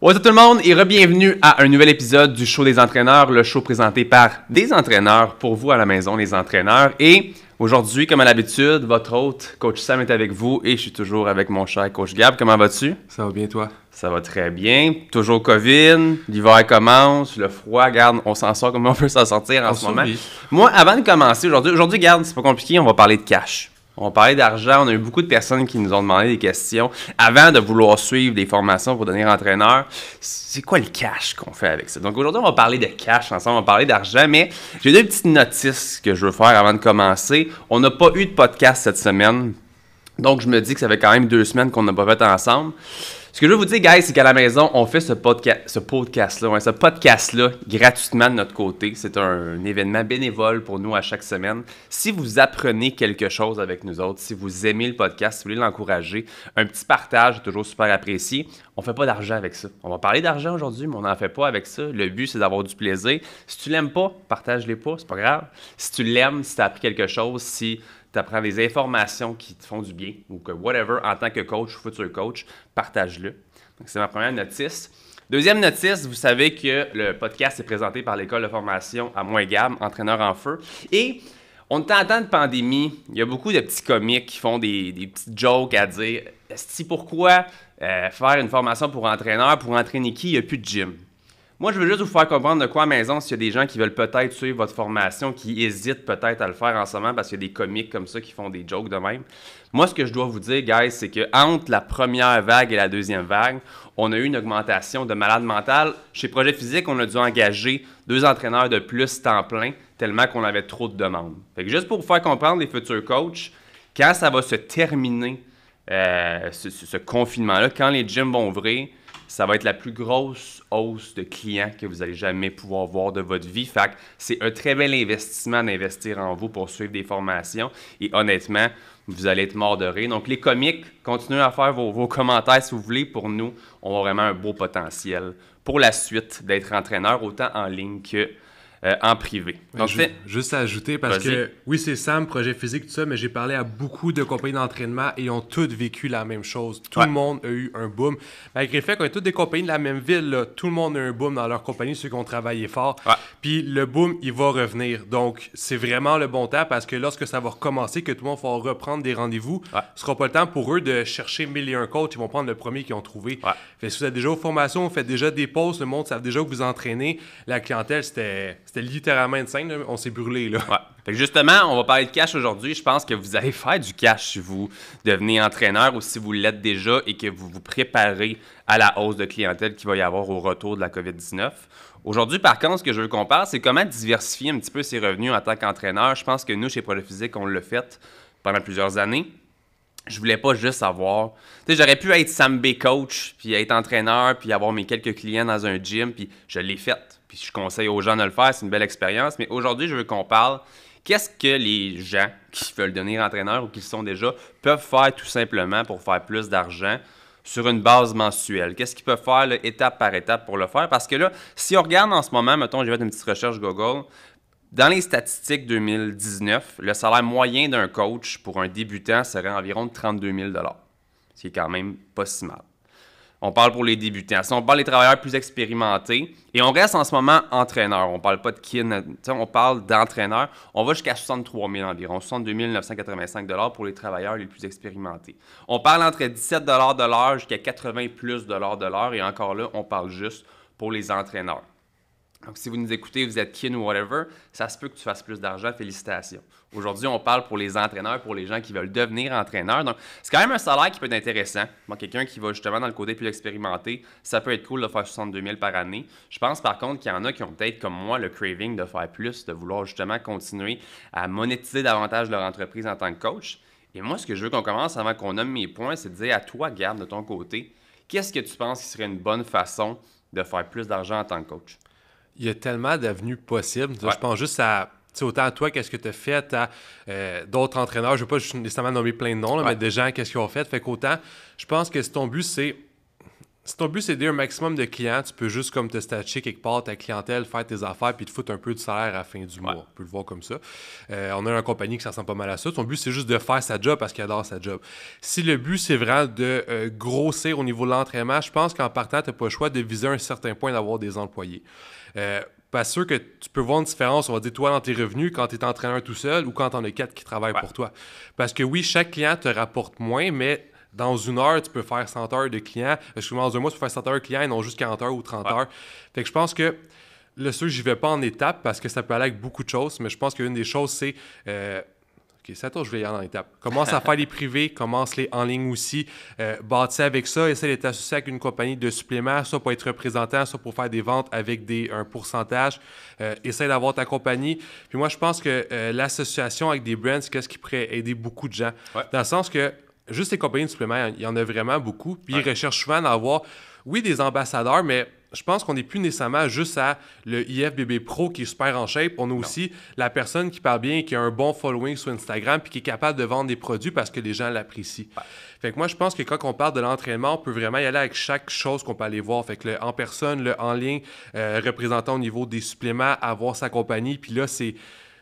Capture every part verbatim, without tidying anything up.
Bonjour tout le monde et re-bienvenue à un nouvel épisode du show des entraîneurs, le show présenté par des entraîneurs pour vous à la maison, les entraîneurs. Et aujourd'hui, comme à l'habitude, votre hôte, Coach Sam, est avec vous et je suis toujours avec mon cher Coach Gab. Comment vas-tu? Ça va bien, toi? Ça va très bien. Toujours COVID, l'hiver commence, le froid, regarde, on s'en sort comme on peut s'en sortir en on ce survit. moment. Moi, avant de commencer aujourd'hui, aujourd'hui, regarde, c'est pas compliqué, on va parler de cash. On parlait d'argent, on a eu beaucoup de personnes qui nous ont demandé des questions. Avant de vouloir suivre des formations pour devenir entraîneur, c'est quoi le cash qu'on fait avec ça? Donc aujourd'hui, on va parler de cash ensemble, on va parler d'argent, mais j'ai deux petites notices que je veux faire avant de commencer. On n'a pas eu de podcast cette semaine, donc je me dis que ça fait quand même deux semaines qu'on n'a pas fait ensemble. Ce que je veux vous dire, guys, c'est qu'à la maison, on fait ce, podca- ce podcast-là, ouais, ce podcast-là gratuitement de notre côté. C'est un événement bénévole pour nous à chaque semaine. Si vous apprenez quelque chose avec nous autres, si vous aimez le podcast, si vous voulez l'encourager, un petit partage est toujours super apprécié. On ne fait pas d'argent avec ça. On va parler d'argent aujourd'hui, mais on n'en fait pas avec ça. Le but, c'est d'avoir du plaisir. Si tu ne l'aimes pas, partage-les pas, c'est pas grave. Si tu l'aimes, si tu as appris quelque chose, si... tu apprends des informations qui te font du bien ou que whatever, en tant que coach ou futur coach, partage-le. Donc, c'est ma première notice. Deuxième notice, vous savez que le podcast est présenté par l'école de formation à moi et Gab, Entraîneur en Feu. Et on est en temps de pandémie, il y a beaucoup de petits comiques qui font des, des petites jokes à dire « Si pourquoi euh, faire une formation pour entraîneur, pour entraîner qui? Il n'y a plus de gym. » Moi, je veux juste vous faire comprendre de quoi à la maison, s'il y a des gens qui veulent peut-être suivre votre formation, qui hésitent peut-être à le faire en ce moment parce qu'il y a des comiques comme ça qui font des jokes de même. Moi, ce que je dois vous dire, guys, c'est qu'entre la première vague et la deuxième vague, on a eu une augmentation de malades mentales. Chez Projet Physique, on a dû engager deux entraîneurs de plus temps plein tellement qu'on avait trop de demandes. Fait que juste pour vous faire comprendre, les futurs coachs, quand ça va se terminer, euh, ce, ce confinement-là, quand les gyms vont ouvrir, ça va être la plus grosse hausse de clients que vous allez jamais pouvoir voir de votre vie. Fait que c'est un très bel investissement d'investir en vous pour suivre des formations. Et honnêtement, vous allez être mort de rire. Donc, les comiques, continuez à faire vos, vos commentaires si vous voulez. Pour nous, on a vraiment un beau potentiel pour la suite d'être entraîneur, autant en ligne que Euh, en privé. Donc, juste, juste à ajouter, parce vas-y. que oui, c'est Sam, Projet Physique, tout ça, mais j'ai parlé à beaucoup de compagnies d'entraînement et ils ont toutes vécu la même chose. Tout ouais. le monde a eu un boom. Malgré le fait qu'on est toutes des compagnies de la même ville, là, tout le monde a eu un boom dans leur compagnie, ceux qui ont travaillé fort. Ouais. Puis le boom, il va revenir. Donc, c'est vraiment le bon temps parce que lorsque ça va recommencer, que tout le monde va reprendre des rendez-vous, ouais. ce ne sera pas le temps pour eux de chercher mille et un coachs. Ils vont prendre le premier qu'ils ont trouvé. Ouais. Fait, si vous êtes déjà aux formations, vous faites déjà des pauses, le monde savent déjà que vous entraînez. La clientèle, c'était... C'était littéralement insane, on s'est brûlé là. Ouais. Fait que justement, on va parler de cash aujourd'hui. Je pense que vous allez faire du cash si vous devenez entraîneur ou si vous l'êtes déjà et que vous vous préparez à la hausse de clientèle qu'il va y avoir au retour de la COVID dix-neuf. Aujourd'hui, par contre, ce que je veux qu'on parle, c'est comment diversifier un petit peu ses revenus en tant qu'entraîneur. Je pense que nous, chez Projet Physique, on l'a fait pendant plusieurs années. Je voulais pas juste avoir... Tu sais, j'aurais pu être Sam B coach, puis être entraîneur, puis avoir mes quelques clients dans un gym, puis je l'ai fait. Puis je conseille aux gens de le faire, c'est une belle expérience. Mais aujourd'hui, je veux qu'on parle qu'est-ce que les gens qui veulent devenir entraîneurs ou qui le sont déjà peuvent faire tout simplement pour faire plus d'argent sur une base mensuelle. Qu'est-ce qu'ils peuvent faire là, étape par étape pour le faire? Parce que là, si on regarde en ce moment, mettons, j'ai fait une petite recherche Google, dans les statistiques deux mille dix-neuf, le salaire moyen d'un coach pour un débutant serait environ de trente-deux mille dollars, ce qui est quand même pas si mal. On parle pour les débutants. Si on parle des travailleurs plus expérimentés, et on reste en ce moment entraîneur. On ne parle pas de kin, on parle d'entraîneur. On va jusqu'à soixante-trois mille environ, soixante-deux mille neuf cent quatre-vingt-cinq pour les travailleurs les plus expérimentés. On parle entre dix-sept de l'heure jusqu'à quatre-vingts plus de l'heure, et encore là, on parle juste pour les entraîneurs. Donc, si vous nous écoutez, vous êtes kin ou whatever, ça se peut que tu fasses plus d'argent, félicitations. Aujourd'hui, on parle pour les entraîneurs, pour les gens qui veulent devenir entraîneurs. Donc, c'est quand même un salaire qui peut être intéressant. Bon, quelqu'un qui va justement dans le côté plus expérimenté, ça peut être cool de faire soixante-deux mille par année. Je pense par contre qu'il y en a qui ont peut-être, comme moi, le craving de faire plus, de vouloir justement continuer à monétiser davantage leur entreprise en tant que coach. Et moi, ce que je veux qu'on commence avant qu'on nomme mes points, c'est de dire à toi, Gab, de ton côté, qu'est-ce que tu penses qui serait une bonne façon de faire plus d'argent en tant que coach? Il y a tellement d'avenues possibles. Ouais. Je pense juste à, tu sais, autant à toi, qu'est-ce que tu as fait, à euh, d'autres entraîneurs. Je ne veux pas juste nécessairement nommer plein de noms, là, ouais. mais des gens, qu'est-ce qu'ils ont fait. Fait qu'autant, je pense que si ton but, c'est Si ton but c'est d'aider un maximum de clients, tu peux juste comme te statcher quelque part ta clientèle, faire tes affaires puis te foutre un peu de salaire à la fin du mois. Ouais. On peut le voir comme ça. Euh, on a une compagnie qui s'en sent pas mal à ça. Ton but c'est juste de faire sa job parce qu'il adore sa job. Si le but c'est vraiment de euh, grossir au niveau de l'entraînement, je pense qu'en partant, tu n'as pas le choix de viser un certain point d'avoir des employés. Euh, Pas sûr que tu peux voir une différence, on va dire, toi, dans tes revenus, quand tu es entraîneur tout seul ou quand tu en as quatre qui travaillent ouais. pour toi. Parce que oui, chaque client te rapporte moins, mais dans une heure, tu peux faire cent heures de clients. Excuse-moi, dans un mois, tu peux faire cent heures de clients et non juste quarante heures ou trente ouais. heures. Fait que je pense que le seul, j'y vais pas en étape parce que ça peut aller avec beaucoup de choses, mais je pense qu'une des choses, c'est... Euh, OK, c'est à toi, je vais y aller en étape. Commence à faire les privés, commence-les en ligne aussi. Euh, bâtis avec ça, essaie d'être associé avec une compagnie de suppléments, soit pour être représentant, soit pour faire des ventes avec des, un pourcentage. Euh, essaie d'avoir ta compagnie. Puis moi, je pense que euh, l'association avec des brands, c'est ce qui pourrait aider beaucoup de gens. Ouais. Dans le sens que juste les compagnies de suppléments, il y en a vraiment beaucoup. Puis ouais. ils recherchent souvent d'avoir, oui, des ambassadeurs, mais... Je pense qu'on n'est plus nécessairement juste à le I F B B Pro qui est super en shape. On a aussi non. la personne qui parle bien, qui a un bon following sur Instagram puis qui est capable de vendre des produits parce que les gens l'apprécient. Ouais. Fait que moi, je pense que quand on parle de l'entraînement, on peut vraiment y aller avec chaque chose qu'on peut aller voir. Fait que le en personne, le en ligne, euh, représentant au niveau des suppléments, avoir sa compagnie. Puis là, c'est...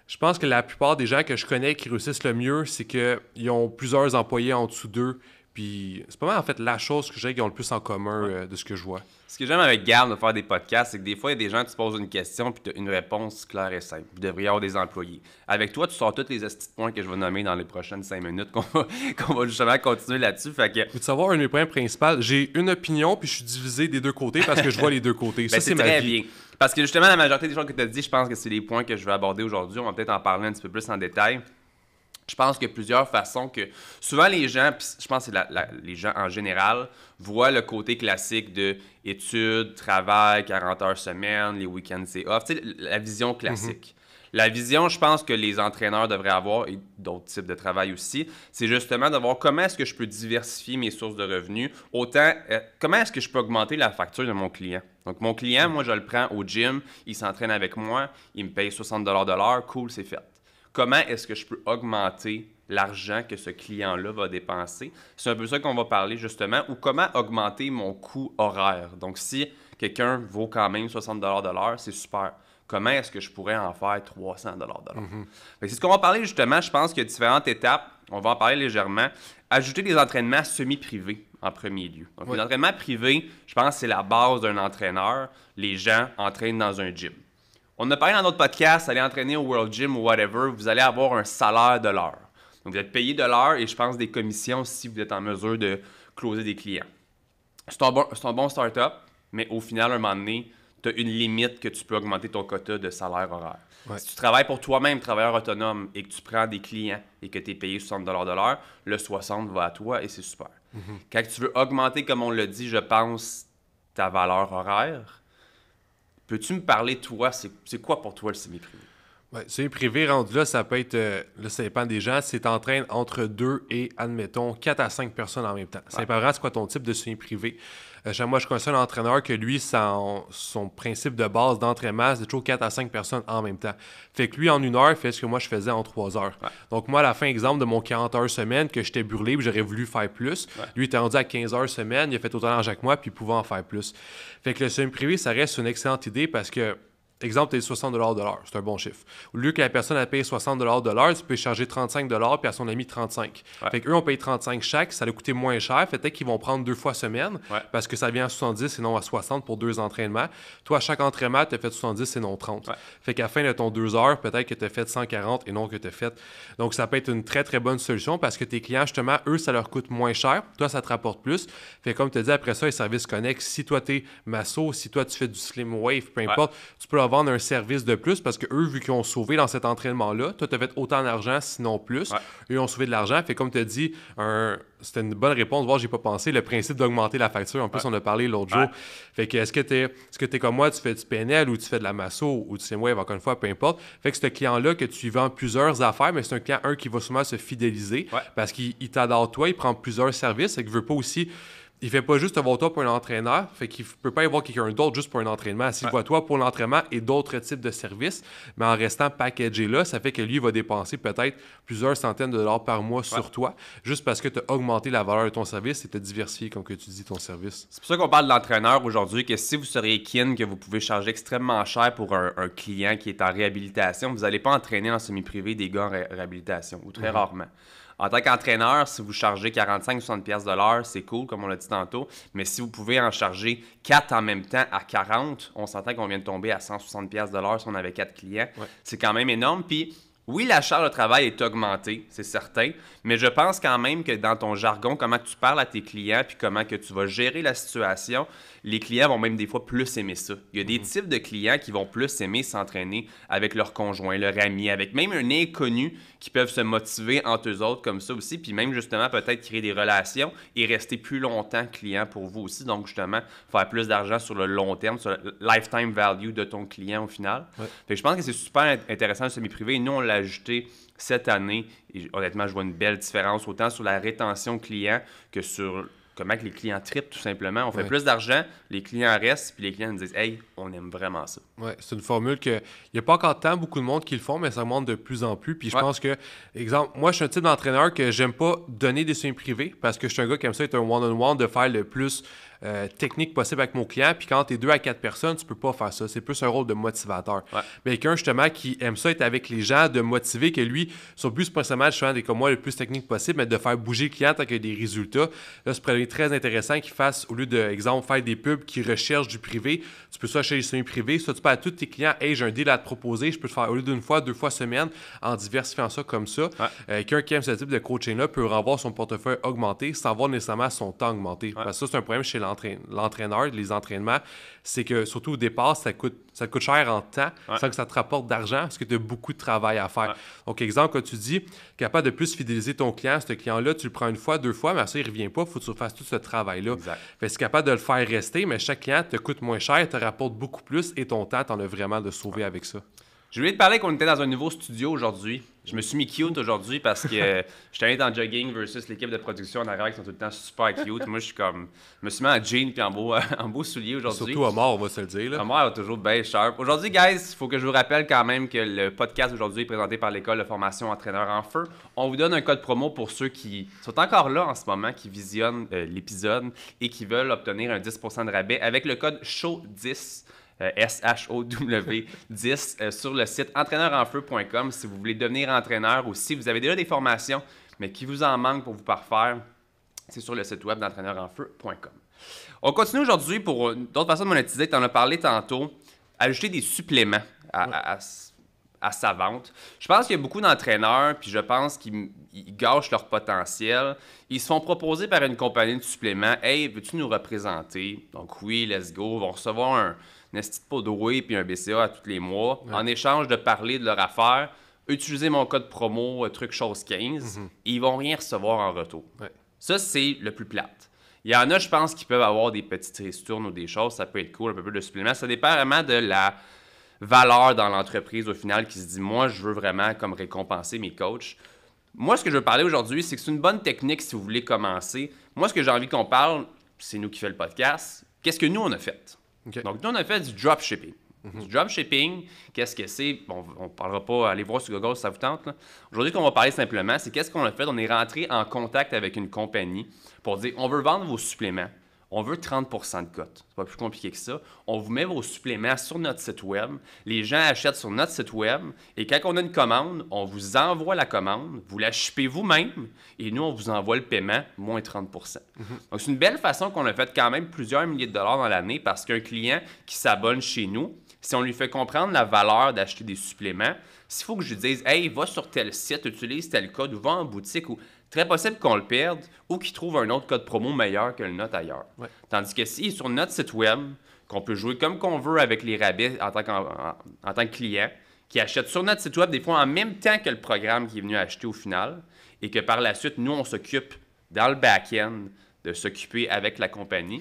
Je pense que la plupart des gens que je connais qui réussissent le mieux, c'est qu'ils ont plusieurs employés en dessous d'eux. Puis c'est pas mal en fait la chose que j'ai qui ont le plus en commun ouais. euh, de ce que je vois. Ce que j'aime avec Gab de faire des podcasts, c'est que des fois, il y a des gens qui te posent une question puis tu as une réponse claire et simple. Il devrait y avoir des employés. Avec toi, tu sors tous les petits points que je vais nommer dans les prochaines cinq minutes qu'on va, qu'on va justement continuer là-dessus. Fait que... Vous savoir, un des points principaux, j'ai une opinion puis je suis divisé des deux côtés parce que je vois les deux côtés. Ça, ben, c'est ma très vie. Bien. Parce que justement, la majorité des choses que tu as dit, je pense que c'est les points que je vais aborder aujourd'hui. On va peut-être en parler un petit peu plus en détail. Je pense qu'il y a plusieurs façons que souvent les gens, puis je pense que la, la, les gens en général, voient le côté classique de études, travail, quarante heures semaine, les week-ends c'est off, tu sais, la vision classique. Mm-hmm. La vision, je pense que les entraîneurs devraient avoir, et d'autres types de travail aussi, c'est justement de voir comment est-ce que je peux diversifier mes sources de revenus, autant euh, comment est-ce que je peux augmenter la facture de mon client. Donc, mon client, moi, je le prends au gym, il s'entraîne avec moi, il me paye soixante dollars de l'heure, cool, c'est fait. Comment est-ce que je peux augmenter l'argent que ce client-là va dépenser? C'est un peu ça qu'on va parler justement. Ou comment augmenter mon coût horaire? Donc, si quelqu'un vaut quand même soixante dollars de l'heure, c'est super. Comment est-ce que je pourrais en faire trois cents dollars de l'heure? Mm-hmm. C'est ce qu'on va parler justement. Je pense qu'il y a différentes étapes. On va en parler légèrement. Ajouter des entraînements semi-privés en premier lieu. Donc, oui. les entraînements privés, je pense que c'est la base d'un entraîneur. Les gens entraînent dans un gym. On a parlé dans notre podcast, allez entraîner au World Gym ou whatever, vous allez avoir un salaire de l'heure. Donc, vous êtes payé de l'heure et je pense des commissions si vous êtes en mesure de closer des clients. C'est un bon, c'est un bon start-up, mais au final, à un moment donné, tu as une limite que tu peux augmenter ton quota de salaire horaire. Ouais. Si tu travailles pour toi-même, travailleur autonome, et que tu prends des clients et que tu es payé soixante dollars de l'heure, le soixante va à toi et c'est super. Mm-hmm. Quand tu veux augmenter, comme on l'a dit, je pense, ta valeur horaire, peux-tu me parler, toi, c'est, c'est quoi pour toi le semi-privé? Oui, le semi-privé rendu là, ça peut être, euh, là, ça dépend des gens, c'est en train entre deux et, admettons, quatre à cinq personnes en même temps. Ça dépend vraiment c'est quoi ton type de semi-privé. Euh, moi, je connais un entraîneur que lui, son, son principe de base d'entraînement, c'est toujours quatre à cinq personnes en même temps. Fait que lui, en une heure, il fait ce que moi, je faisais en trois heures. Ouais. Donc, moi, à la fin, exemple, de mon quarante heures semaine, que j'étais brûlé et j'aurais voulu faire plus, ouais. lui, il était rendu à quinze heures semaine, il a fait autant d'argent que moi, puis il pouvait en faire plus. Fait que le semi-privé, ça reste une excellente idée parce que, exemple, tu es soixante dollars de l'heure, c'est un bon chiffre. Au lieu que la personne a payé soixante dollars de l'heure, tu peux charger trente-cinq dollars puis à son ami trente-cinq. Ouais. Fait qu'eux, on paye trente-cinq chaque, ça a coûté moins cher. Fait qu'ils vont prendre deux fois semaine ouais. parce que ça vient à soixante-dix et non à soixante pour deux entraînements. Toi, à chaque entraînement, tu as fait soixante-dix et non trente. Ouais. Fait qu'à la fin de ton deux heures, peut-être que tu as fait cent quarante et non que tu as fait. Donc, ça peut être une très, très bonne solution parce que tes clients, justement, eux, ça leur coûte moins cher. Toi, ça te rapporte plus. Fait comme tu as dit, après ça, les services connexes, si toi, tu es masso, si toi, tu fais du slim wave, peu importe, ouais. tu peux leur vendre un service de plus parce que eux, vu qu'ils ont sauvé dans cet entraînement-là, toi, tu as fait autant d'argent, sinon plus. Ouais. Eux ont sauvé de l'argent. Fait comme tu as dit, un... c'était une bonne réponse. Voir, j'ai pas pensé. Le principe d'augmenter la facture. En plus, ouais. on a parlé l'autre ouais. jour. Fait que est-ce que tu es est-ce que tu es comme moi, tu fais du P N L ou tu fais de la masso ou du Simwave, encore une fois, peu importe. Fait que ce client-là que tu vends plusieurs affaires, mais c'est un client, un, qui va sûrement se fidéliser ouais. parce qu'il t'adore toi, il prend plusieurs services et qu'il veut pas aussi... il fait pas juste avoir toi pour un entraîneur, fait qu'il peut pas y avoir quelqu'un d'autre juste pour un entraînement. S'il ouais. voit toi pour l'entraînement et d'autres types de services, mais en restant packagé là, ça fait que lui va dépenser peut-être plusieurs centaines de dollars par mois ouais. sur toi, juste parce que tu as augmenté la valeur de ton service et tu as diversifié, comme que tu dis, ton service. C'est pour ça qu'on parle de l'entraîneur aujourd'hui, que si vous seriez kin, que vous pouvez charger extrêmement cher pour un, un client qui est en réhabilitation, vous n'allez pas entraîner en semi-privé des gars en ré- réhabilitation, ou très mmh. rarement. En tant qu'entraîneur, si vous chargez quarante-cinq à soixante dollars, c'est cool, comme on l'a dit tantôt. Mais si vous pouvez en charger quatre en même temps à quarante, on s'entend qu'on vient de tomber à cent soixante dollars si on avait quatre clients. Ouais. C'est quand même énorme. Puis oui, la charge de travail est augmentée, c'est certain. Mais je pense quand même que dans ton jargon, comment tu parles à tes clients puis comment que tu vas gérer la situation, les clients vont même des fois plus aimer ça. Il y a des mmh. types de clients qui vont plus aimer s'entraîner avec leur conjoint, leur ami, avec même un inconnu qui peuvent se motiver entre eux autres comme ça aussi. Puis même justement peut-être créer des relations et rester plus longtemps client pour vous aussi. Donc justement, faire plus d'argent sur le long terme, sur le lifetime value de ton client au final. Ouais. Fait que je pense que c'est super intéressant le semi-privé. Et nous, on l'a ajouté cette année. Et honnêtement, je vois une belle différence autant sur la rétention client que sur comment les clients trippent, tout simplement. On fait ouais. plus d'argent, les clients restent, puis les clients nous disent « Hey, on aime vraiment ça. » Oui, c'est une formule qu'il n'y a pas encore tant beaucoup de monde qui le font, mais ça monte de plus en plus. Puis je ouais. pense que, exemple, moi, je suis un type d'entraîneur que j'aime pas donner des soins privés parce que je suis un gars qui aime ça être un one-on-one, de faire le plus euh, technique possible avec mon client. Puis quand tu es deux à quatre personnes, tu peux pas faire ça. C'est plus un rôle de motivateur. Ouais. Mais quelqu'un, justement, qui aime ça être avec les gens, de motiver, que lui, son but, c'est pas seulement de faire comme moi le plus technique possible, mais de faire bouger le client tant qu'il y a des résultats. Là, c'est très intéressant qu'ils fassent, au lieu de, exemple, faire des pubs qui recherchent du privé, tu peux ça acheter des semi-privés, ça tu peux à tous tes clients, hey, j'ai un deal à te proposer, je peux te faire au lieu d'une fois, deux fois semaine, en diversifiant ça comme ça. Ouais. Euh, Quelqu'un qui aime ce type de coaching-là peut avoir son portefeuille augmenté sans voir nécessairement son temps augmenté. Ouais. Parce que ça, c'est un problème chez l'entraîne- l'entraîneur, les entraînements, c'est que surtout au départ, ça coûte, ça te coûte cher en temps, ouais. sans que ça te rapporte d'argent, parce que tu as beaucoup de travail à faire. Ouais. Donc, exemple, quand tu dis, capable de plus fidéliser ton client, ce client-là, tu le prends une fois, deux fois, mais ça, il ne revient pas, il faut que tu refasses tout ce travail-là. Exact. Fait que c'est capable de le faire rester, mais chaque client te coûte moins cher, te rapporte beaucoup plus et ton temps, t'en as vraiment de sauver avec ça. Je voulais te parler qu'on était dans un nouveau studio aujourd'hui. Je me suis mis cute aujourd'hui parce que euh, j'étais allé en jogging versus l'équipe de production en arrière qui sont tout le temps super cute. Moi, je suis comme, je me suis mis en jean puis en beau, euh, en beau soulier aujourd'hui. Surtout Omar, on va se le dire. Là. Omar est toujours bien sharp. Aujourd'hui, guys, il faut que je vous rappelle quand même que le podcast aujourd'hui est présenté par l'école de formation Entraîneur en Feu. On vous donne un code promo pour ceux qui sont encore là en ce moment, qui visionnent euh, l'épisode et qui veulent obtenir un dix pour cent de rabais avec le code show dix. Euh, S H O W dix euh, sur le site entraîneur en feu point com si vous voulez devenir entraîneur ou si vous avez déjà des formations mais qui vous en manque pour vous parfaire, c'est sur le site web d'entraîneur en feu point com. On continue aujourd'hui pour d'autres façons de monétiser, tu en as parlé tantôt, ajouter des suppléments à, ouais. à, à, à sa vente. Je pense qu'il y a beaucoup d'entraîneurs puis je pense qu'ils ils gâchent leur potentiel. Ils se font proposer par une compagnie de suppléments. « Hey, veux-tu nous représenter? » Donc oui, let's go, ils vont recevoir un une petite peau douée puis un B C A à tous les mois, ouais. en échange de parler de leur affaire, utiliser mon code promo, truc chose quinze, mm-hmm. et ils vont rien recevoir en retour. Ouais. Ça, c'est le plus plate. Il y en a, je pense, qui peuvent avoir des petites ristournes ou des choses, ça peut être cool, un peu plus de suppléments. Ça dépend vraiment de la valeur dans l'entreprise au final qui se dit « Moi, je veux vraiment comme récompenser mes coachs. » Moi, ce que je veux parler aujourd'hui, c'est que c'est une bonne technique si vous voulez commencer. Moi, ce que j'ai envie qu'on parle, c'est nous qui fait le podcast. Qu'est-ce que nous, on a fait? Okay. Donc, nous, on a fait du dropshipping. Mm-hmm. Du dropshipping, qu'est-ce que c'est? Bon, on ne parlera pas, allez voir sur Google si ça vous tente. Là. Aujourd'hui, qu'on va parler simplement, c'est qu'est-ce qu'on a fait? On est rentré en contact avec une compagnie pour dire, on veut vendre vos suppléments. On veut trente pour cent de cote. C'est pas plus compliqué que ça. On vous met vos suppléments sur notre site web. Les gens achètent sur notre site web. Et quand on a une commande, on vous envoie la commande. Vous la shippez vous-même. Et nous, on vous envoie le paiement, moins trente pour cent. Mm-hmm. Donc, c'est une belle façon qu'on a fait quand même plusieurs milliers de dollars dans l'année parce qu'un client qui s'abonne chez nous, si on lui fait comprendre la valeur d'acheter des suppléments, s'il faut que je lui dise « Hey, va sur tel site, utilise tel code ou va en boutique » ou très possible qu'on le perde ou qu'il trouve un autre code promo meilleur que le nôtre ailleurs. Ouais. Tandis que s'il est sur notre site web, qu'on peut jouer comme qu'on veut avec les rabais en tant, qu'en, en, en tant que client, qui achète sur notre site web des fois en même temps que le programme qu'il est venu acheter au final et que par la suite, nous, on s'occupe dans le back-end de s'occuper avec la compagnie.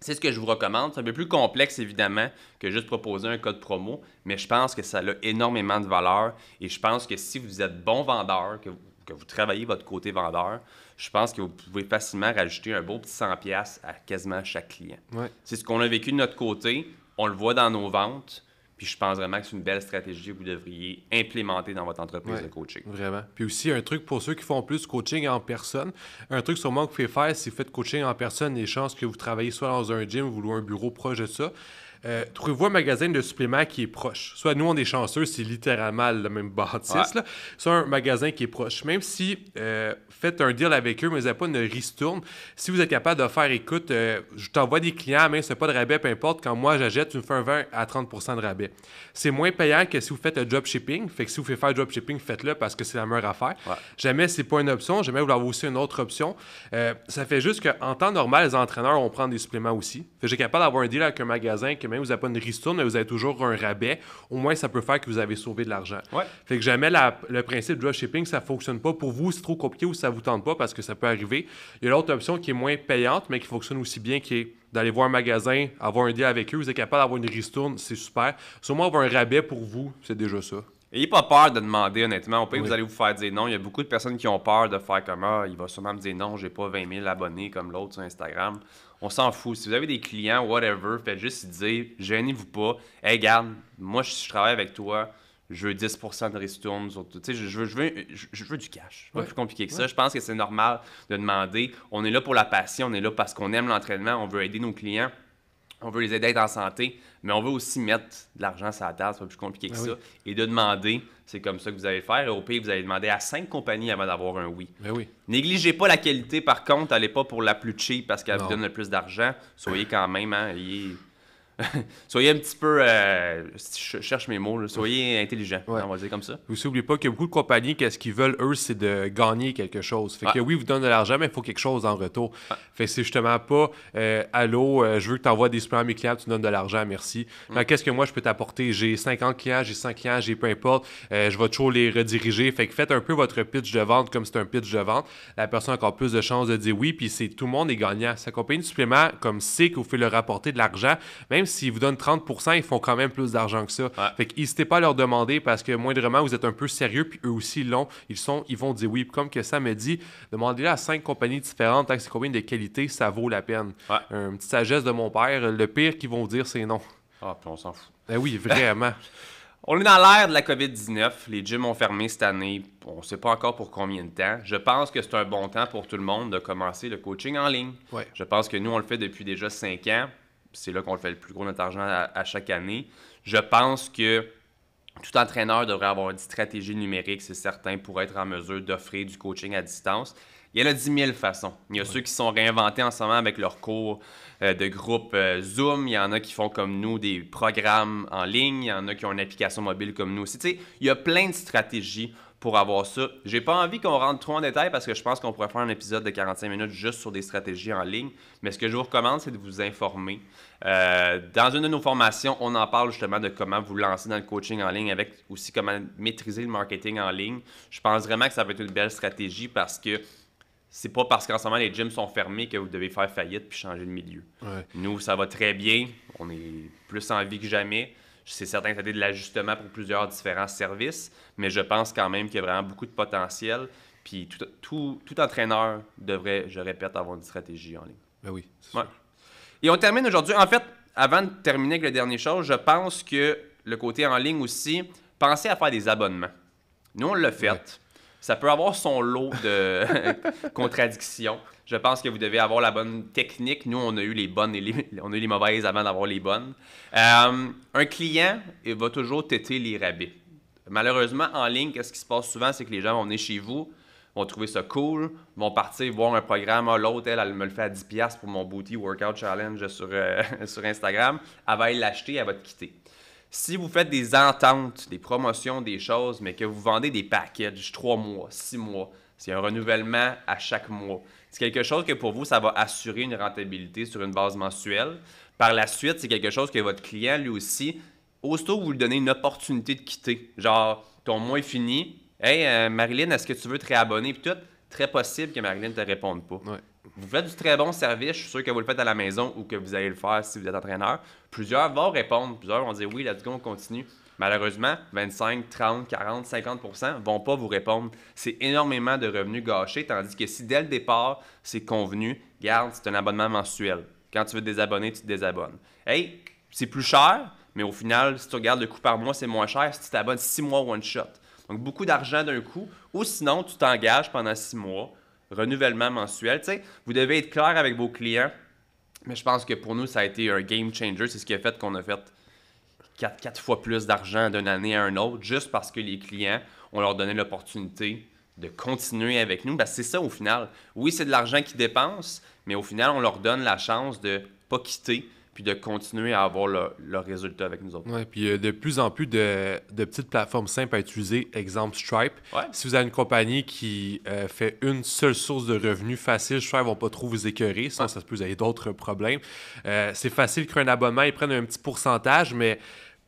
C'est ce que je vous recommande. C'est un peu plus complexe, évidemment, que juste proposer un code promo, mais je pense que ça a énormément de valeur et je pense que si vous êtes bon vendeur, que, que que vous travaillez votre côté vendeur, je pense que vous pouvez facilement rajouter un beau petit cent dollars à quasiment chaque client. Ouais. C'est ce qu'on a vécu de notre côté, on le voit dans nos ventes, puis je pense vraiment que c'est une belle stratégie que vous devriez implémenter dans votre entreprise ouais, de coaching. Vraiment. Puis aussi, un truc pour ceux qui font plus coaching en personne, un truc sûrement que vous pouvez faire, si vous faites coaching en personne, les chances que vous travaillez soit dans un gym ou un bureau proche de ça, Euh, trouvez-vous un magasin de suppléments qui est proche. Soit nous, on est chanceux, c'est littéralement le même bâtisse, ouais, là. Soit un magasin qui est proche. Même si euh, faites un deal avec eux, mais vous n'avez pas une ristourne. Si vous êtes capable de faire, écoute, euh, je t'envoie des clients, mais c'est pas de rabais, peu importe. Quand moi, j'achète, tu me fais un vingt à trente pour cent de rabais. C'est moins payant que si vous faites un dropshipping. Fait que si vous faites faire dropshipping, faites-le parce que c'est la meilleure affaire. Ouais. Jamais, c'est pas une option. Jamais, vous avez aussi une autre option. Euh, ça fait juste qu'en temps normal, les entraîneurs vont prendre des suppléments aussi. Fait que j'ai capable d'avoir un deal avec un magasin que même vous n'avez pas une ristourne, mais vous avez toujours un rabais, au moins ça peut faire que vous avez sauvé de l'argent. Ouais. Fait que jamais la, le principe de dropshipping, ça ne fonctionne pas pour vous, c'est trop compliqué ou ça ne vous tente pas parce que ça peut arriver. Il y a l'autre option qui est moins payante, mais qui fonctionne aussi bien, qui est d'aller voir un magasin, avoir un deal avec eux, vous êtes capable d'avoir une ristourne, c'est super. Sûrement avoir un rabais pour vous, c'est déjà ça. N'ayez pas peur de demander, honnêtement. Au pire, oui, vous allez vous faire dire non. Il y a beaucoup de personnes qui ont peur de faire comme « Ah, il va sûrement me dire non, j'ai pas vingt mille abonnés comme l'autre sur Instagram. » On s'en fout. Si vous avez des clients, whatever, faites juste dire « Gênez-vous pas. Hey, regarde, moi, je, je travaille avec toi. Je veux dix pour cent de ristourne sur tout. Tu sais, je, je, veux, je, je veux du cash. Pas ouais, plus compliqué que ouais, ça. Je pense que c'est normal de demander. On est là pour la passion. On est là parce qu'on aime l'entraînement. On veut aider nos clients. On veut les aider à être en santé, mais on veut aussi mettre de l'argent sur la table, c'est pas plus compliqué que ah ça. Oui. Et de demander, c'est comme ça que vous allez faire. Et au pire, vous allez demander à cinq compagnies avant d'avoir un oui. Mais oui. Négligez pas la qualité, par contre, allez pas pour la plus cheap parce qu'elle non, vous donne le plus d'argent. Soyez quand même, hein, ayez... soyez un petit peu, euh, je cherche mes mots, là, soyez intelligent, ouais, on va dire comme ça. Vous n'oubliez pas que beaucoup de compagnies, qu'est-ce qu'ils veulent, eux, c'est de gagner quelque chose. Fait ah, que oui, vous donnez de l'argent, mais il faut quelque chose en retour. Ah. Fait que c'est justement pas, euh, allô, euh, je veux que tu envoies des suppléments à mes clients, tu me donnes de l'argent, merci. Mm. Ben, qu'est-ce que moi, je peux t'apporter? J'ai cinquante clients, j'ai cent clients, j'ai peu importe, euh, je vais toujours les rediriger. Fait que faites un peu votre pitch de vente comme c'est un pitch de vente. La personne a encore plus de chances de dire oui, puis c'est tout le monde est gagnant. Sa compagnie de suppléments, comme c'est que vous pouvez leur apporter de l'argent, même s'ils vous donnent trente pour cent, ils font quand même plus d'argent que ça. Ouais. Fait que n'hésitez pas à leur demander parce que moindrement, vous êtes un peu sérieux, puis eux aussi, ils l'ont. Ils, sont, ils vont dire oui. Puis comme que Sam me dit, demandez-le à cinq compagnies différentes, tant que c'est combien de qualité, ça vaut la peine. Ouais. Une petite sagesse de mon père, le pire qu'ils vont dire, c'est non. Ah, puis on s'en fout. Ben oui, vraiment. On est dans l'ère de la COVID dix-neuf. Les gyms ont fermé cette année. On ne sait pas encore pour combien de temps. Je pense que c'est un bon temps pour tout le monde de commencer le coaching en ligne. Ouais. Je pense que nous, on le fait depuis déjà cinq ans. C'est là qu'on fait le plus gros de notre argent à, à chaque année. Je pense que tout entraîneur devrait avoir une stratégie numérique, c'est certain, pour être en mesure d'offrir du coaching à distance. Il y en a dix mille façons. Il y a oui, ceux qui sont réinventés en ce moment avec leurs cours euh, de groupe euh, Zoom. Il y en a qui font comme nous des programmes en ligne. Il y en a qui ont une application mobile comme nous aussi. Tu sais, il y a plein de stratégies pour avoir ça. J'ai pas envie qu'on rentre trop en détail parce que je pense qu'on pourrait faire un épisode de quarante-cinq minutes juste sur des stratégies en ligne. Mais ce que je vous recommande, c'est de vous informer. Euh, dans une de nos formations, on en parle justement de comment vous lancer dans le coaching en ligne avec aussi comment maîtriser le marketing en ligne. Je pense vraiment que ça va être une belle stratégie parce que c'est pas parce qu'en ce moment, les gyms sont fermés que vous devez faire faillite puis changer de milieu. Ouais. Nous, ça va très bien. On est plus en vie que jamais. C'est certain que ça a été de l'ajustement pour plusieurs différents services, mais je pense quand même qu'il y a vraiment beaucoup de potentiel. Puis tout, tout, tout entraîneur devrait, je répète, avoir une stratégie en ligne. Ben oui, c'est ouais, sûr. Et on termine aujourd'hui. En fait, avant de terminer avec la dernière chose, je pense que le côté en ligne aussi, pensez à faire des abonnements. Nous, on l'a fait. Ouais. Ça peut avoir son lot de contradictions. Je pense que vous devez avoir la bonne technique. Nous, on a eu les bonnes et les, on a eu les mauvaises avant d'avoir les bonnes. Euh, un client, il va toujours têter les rabais. Malheureusement, en ligne, qu'est-ce qui se passe souvent, c'est que les gens vont venir chez vous, vont trouver ça cool, vont partir voir un programme. Ah, l'autre, elle, elle me le fait à dix dollars pour mon Booty Workout Challenge sur, euh, sur Instagram. Elle va l'acheter, elle va te quitter. Si vous faites des ententes, des promotions, des choses, mais que vous vendez des packages trois mois, six mois, c'est un renouvellement à chaque mois. C'est quelque chose que pour vous, ça va assurer une rentabilité sur une base mensuelle. Par la suite, c'est quelque chose que votre client, lui aussi, aussitôt vous lui donnez une opportunité de quitter. Genre, ton mois est fini. « Hey, euh, Marilyn, est-ce que tu veux te réabonner? » Puis tout, très possible que Marilyn ne te réponde pas. Ouais. Vous faites du très bon service, je suis sûr que vous le faites à la maison ou que vous allez le faire si vous êtes entraîneur. Plusieurs vont répondre, plusieurs vont dire oui, let's go, on continue. Malheureusement, vingt-cinq, trente, quarante, cinquante pour cent ne vont pas vous répondre. C'est énormément de revenus gâchés, tandis que si dès le départ, c'est convenu, garde, c'est un abonnement mensuel. Quand tu veux te désabonner, tu te désabonnes. Hey, c'est plus cher, mais au final, si tu regardes le coût par mois, c'est moins cher si tu t'abonnes six mois one shot. Donc, beaucoup d'argent d'un coup, ou sinon, tu t'engages pendant six mois, renouvellement mensuel. Tu sais, vous devez être clair avec vos clients, mais je pense que pour nous, ça a été un game changer. C'est ce qui a fait qu'on a fait quatre fois plus d'argent d'une année à une autre, juste parce que les clients, on leur donnait l'opportunité de continuer avec nous. Ben, c'est ça, au final. Oui, c'est de l'argent qu'ils dépensent, mais au final, on leur donne la chance de ne pas quitter puis de continuer à avoir leurs le résultats avec nous autres. Oui, puis euh, de plus en plus de, de petites plateformes simples à utiliser, exemple Stripe. Ouais. Si vous avez une compagnie qui euh, fait une seule source de revenus facile, Stripe ne va pas trop vous écœurer, sinon ouais. ça se peut vous avez d'autres problèmes. Euh, c'est facile de créer un abonnement, ils prennent un petit pourcentage, mais...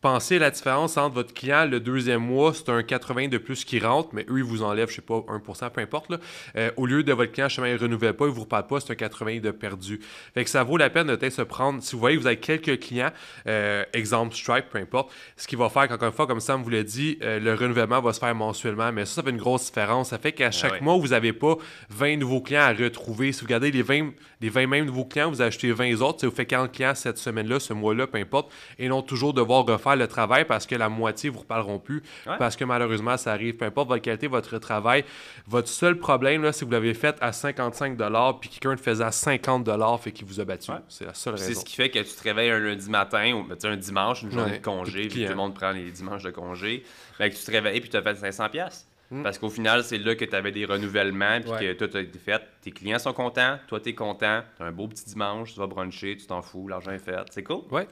Pensez à la différence entre votre client, le deuxième mois, c'est un quatre-vingts de plus qui rentre, mais eux, ils vous enlèvent, je ne sais pas, un pour cent, peu importe. Là. Euh, au lieu de votre client, chemin, il ne renouvelle pas, il ne vous reparle pas, c'est un quatre-vingts de perdu. Fait que ça vaut la peine de peut-être se prendre, si vous voyez, vous avez quelques clients, euh, exemple Stripe, peu importe, ce qu'il va faire, encore une fois, comme Sam vous l'a dit, euh, le renouvellement va se faire mensuellement, mais ça, ça fait une grosse différence. Ça fait qu'à chaque ah ouais. mois, vous n'avez pas vingt nouveaux clients à retrouver. Si vous regardez les vingt, les vingt mêmes nouveaux clients, vous achetez vingt autres, ça vous fait quarante clients cette semaine-là, ce mois-là, peu importe, et non toujours devoir refaire le travail parce que la moitié vous reparleront plus ouais. parce que malheureusement ça arrive, peu importe votre qualité, votre travail. Votre seul problème là, si vous l'avez fait à cinquante-cinq dollars puis quelqu'un le faisait à cinquante dollars, fait qu'il vous a battu. Ouais. C'est la seule puis raison. C'est ce qui fait que tu te réveilles un lundi matin ou un dimanche, une journée ouais. de congé, puis tout le monde prend les dimanches de congé, fait que tu te réveilles puis tu as fait cinq cents piastres. Mm. Parce qu'au final, c'est là que tu avais des renouvellements puis ouais. que tout a été fait. Tes clients sont contents, toi tu es content, tu as un beau petit dimanche, tu vas bruncher, tu t'en fous, l'argent est fait, c'est cool. Ouais.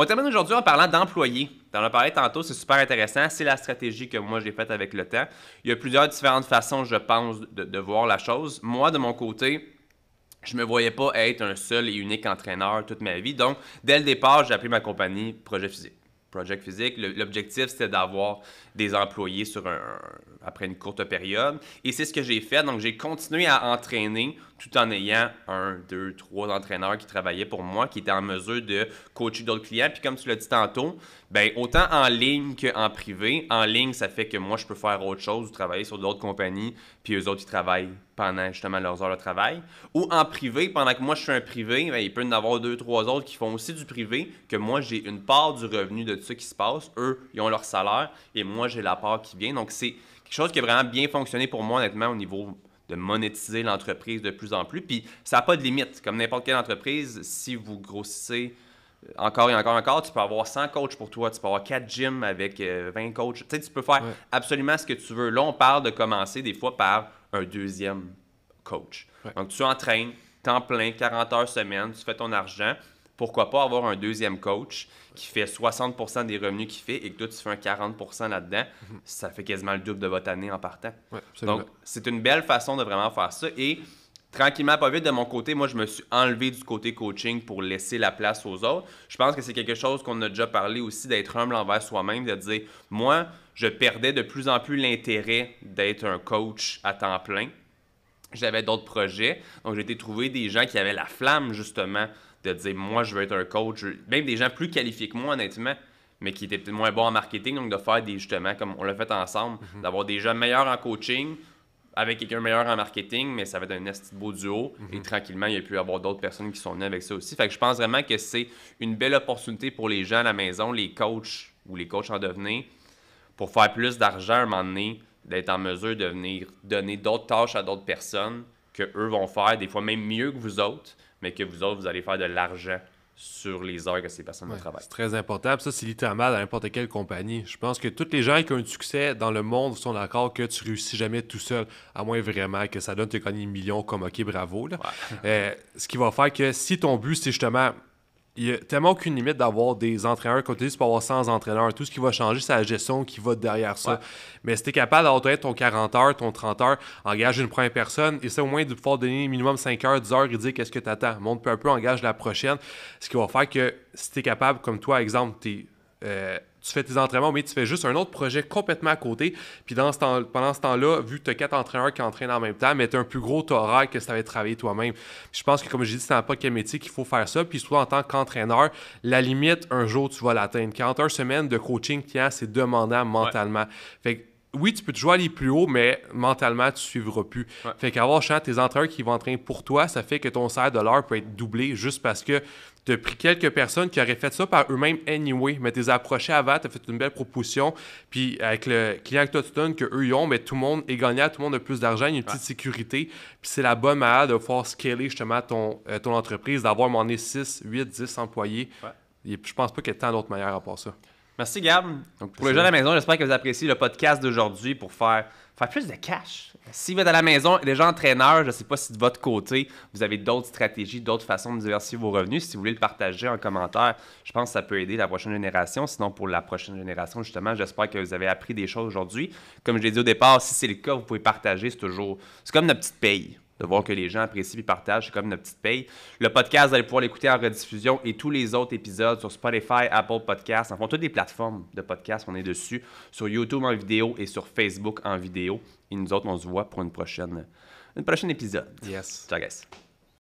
On termine aujourd'hui en parlant d'employés. On en a parlé tantôt, c'est super intéressant. C'est la stratégie que moi, j'ai faite avec le temps. Il y a plusieurs différentes façons, je pense, de, de voir la chose. Moi, de mon côté, je ne me voyais pas être un seul et unique entraîneur toute ma vie. Donc, dès le départ, j'ai appelé ma compagnie Projet Physique. Projet Physique, l'objectif, c'était d'avoir des employés sur un, un, après une courte période. Et c'est ce que j'ai fait. Donc, j'ai continué à entraîner tout en ayant un, deux, trois entraîneurs qui travaillaient pour moi, qui étaient en mesure de coacher d'autres clients. Puis comme tu l'as dit tantôt, bien, autant en ligne qu'en privé. En ligne, ça fait que moi, je peux faire autre chose ou travailler sur d'autres compagnies, puis eux autres, ils travaillent pendant justement leurs heures de travail. Ou en privé, pendant que moi, je fais un privé, bien, il peut y en avoir deux, trois autres qui font aussi du privé, que moi, j'ai une part du revenu de tout ça qui se passe. Eux, ils ont leur salaire et moi, j'ai la part qui vient. Donc, c'est quelque chose qui a vraiment bien fonctionné pour moi, honnêtement, au niveau... de monétiser l'entreprise de plus en plus. Puis, ça n'a pas de limite. Comme n'importe quelle entreprise, si vous grossissez encore et encore et encore, tu peux avoir cent coachs pour toi, tu peux avoir quatre gyms avec vingt coachs. Tu sais, tu peux faire ouais. absolument ce que tu veux. Là, on parle de commencer des fois par un deuxième coach. Ouais. Donc, tu entraînes, temps plein, quarante heures semaine, tu fais ton argent. Pourquoi pas avoir un deuxième coach qui fait soixante pour cent des revenus qu'il fait et que toi, tu fais un quarante pour cent là-dedans, mmh. ça fait quasiment le double de votre année en partant. Ouais, donc, c'est une belle façon de vraiment faire ça. Et tranquillement, pas vite, de mon côté, moi, je me suis enlevé du côté coaching pour laisser la place aux autres. Je pense que c'est quelque chose qu'on a déjà parlé aussi, d'être humble envers soi-même, de dire, moi, je perdais de plus en plus l'intérêt d'être un coach à temps plein. J'avais d'autres projets, donc j'ai été trouver des gens qui avaient la flamme, justement, de dire « moi, je veux être un coach », même des gens plus qualifiés que moi, honnêtement, mais qui étaient peut-être moins bons en marketing, donc de faire des, justement, comme on l'a fait ensemble, mm-hmm. d'avoir des gens meilleurs en coaching avec quelqu'un meilleur en marketing, mais ça va être un esti de beau duo, mm-hmm. et tranquillement, il y a pu y avoir d'autres personnes qui sont venues avec ça aussi. Fait que je pense vraiment que c'est une belle opportunité pour les gens à la maison, les coachs ou les coachs en devenir, pour faire plus d'argent à un moment donné, d'être en mesure de venir donner d'autres tâches à d'autres personnes qu'eux vont faire, des fois même mieux que vous autres, mais que vous autres, vous allez faire de l'argent sur les heures que ces personnes ouais, travaillent. C'est très important. Puis ça, c'est littéralement dans n'importe quelle compagnie. Je pense que tous les gens qui ont un succès dans le monde sont d'accord que tu réussis jamais tout seul, à moins vraiment que ça donne te gagner un million comme « OK, bravo ». Ouais. Euh, ce qui va faire que si ton but, c'est justement... Il n'y a tellement aucune limite d'avoir des entraîneurs continus, tu peux avoir cent entraîneurs. Tout ce qui va changer, c'est la gestion qui va derrière ça. Ouais. Mais si tu es capable d'entraîner ton quarante heures, ton trente heures, engage une première personne, essaie au moins de pouvoir donner minimum cinq heures, dix heures et dire qu'est-ce que tu attends. Monte peu à peu, engage la prochaine. Ce qui va faire que si tu es capable, comme toi, exemple, tu es... Euh, tu fais tes entraînements, mais tu fais juste un autre projet complètement à côté. Puis dans ce temps, pendant ce temps-là, vu que tu as quatre entraîneurs qui entraînent en même temps, mais tu as un plus gros horaire que si tu avais travaillé toi-même. Je pense que, comme je l'ai dit, c'est pas quel métier qu'il faut faire ça. Puis souvent, en tant qu'entraîneur, la limite, un jour, tu vas l'atteindre. quarante-huit semaines de coaching client, c'est demandant mentalement. Ouais. Fait que, oui, tu peux toujours aller plus haut, mais mentalement, tu ne suivras plus. Ouais. Fait qu'avoir tes entraîneurs qui vont entraîner pour toi, ça fait que ton salaire de l'heure peut être doublé juste parce que tu as pris quelques personnes qui auraient fait ça par eux-mêmes anyway, mais tu les as approchés avant, tu as fait une belle proposition, puis avec le client que toi tu donnes, qu'eux ils ont, mais tout le monde est gagnant, tout le monde a plus d'argent, il y a une petite ouais. sécurité, puis c'est la bonne manière de pouvoir scaler justement ton, euh, ton entreprise, d'avoir mon six, huit, dix employés. Ouais. Et je pense pas qu'il y ait tant d'autres manières à part ça. Merci Gab. Donc, pour les gens à la maison, j'espère que vous appréciez le podcast d'aujourd'hui pour faire, faire plus de cash. Si vous êtes à la maison, les gens entraîneurs, je ne sais pas si de votre côté, vous avez d'autres stratégies, d'autres façons de diversifier vos revenus. Si vous voulez le partager en commentaire, je pense que ça peut aider la prochaine génération. Sinon, pour la prochaine génération, justement, j'espère que vous avez appris des choses aujourd'hui. Comme je l'ai dit au départ, si c'est le cas, vous pouvez partager. C'est toujours, c'est comme notre petite paye. De voir que les gens apprécient et partagent, c'est comme notre petite paye. Le podcast, vous allez pouvoir l'écouter en rediffusion et tous les autres épisodes sur Spotify, Apple Podcasts, en font toutes les plateformes de podcast, on est dessus, sur YouTube en vidéo et sur Facebook en vidéo. Et nous autres, on se voit pour une prochaine, une prochaine épisode. Yes. Ciao, guys.